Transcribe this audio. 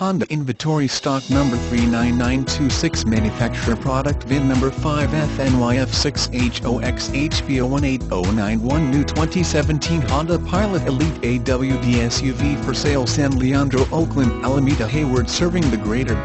Honda inventory stock number 39926, manufacturer product VIN number 5FNYF6HOXHB01809, new 2017 Honda Pilot Elite AWD SUV for sale, San Leandro, Oakland, Alameda, Hayward, serving the greater